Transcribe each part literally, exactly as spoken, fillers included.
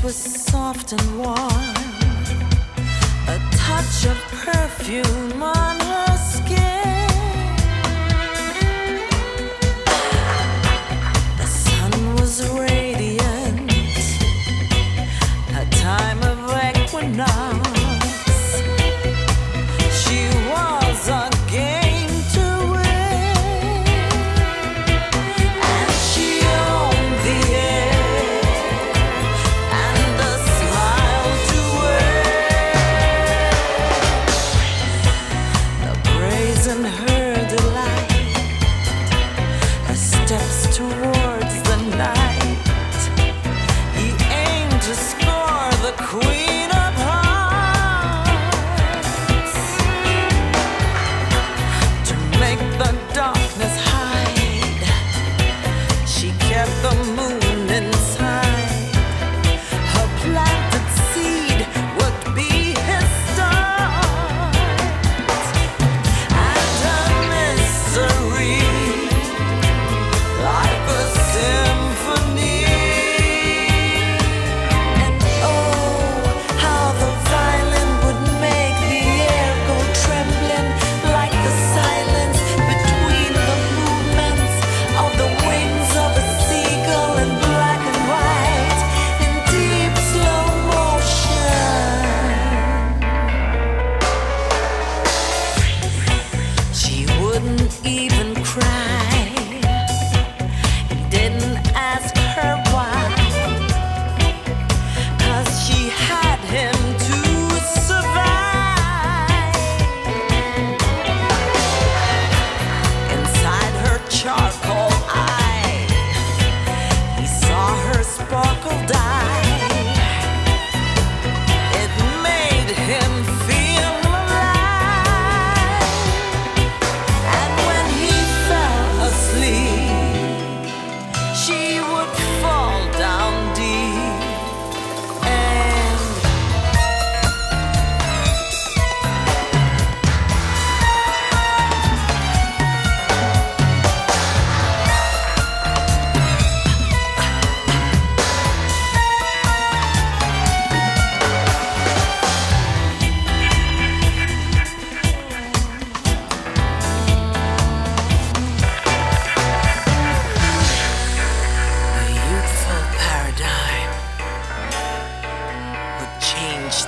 kiss was soft and warm, a touch of perfume on her skin. The sun was radiant, a time of equinox. She was a game to win, and she owned the air and a smile to wear. The brazen her delight, her steps towards the night. He aimed to score the queen.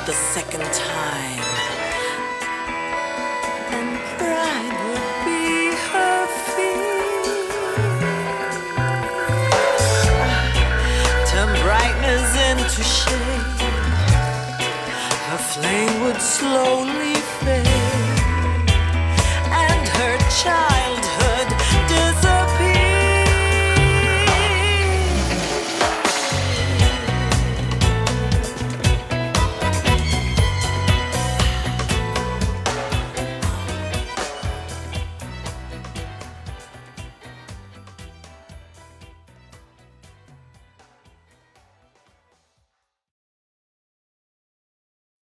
The second time, and pride would be her fear. Turn brightness into shade, her flame would slowly